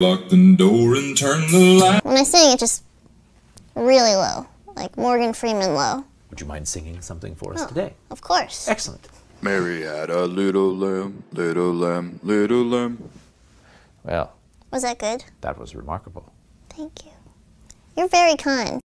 Lock the door and turn the light. When I sing, it just really low, like Morgan Freeman low. Would you mind singing something for us today? Of course. Excellent. Mary had a little lamb, little lamb, little lamb. Well. Was that good? That was remarkable. Thank you. You're very kind.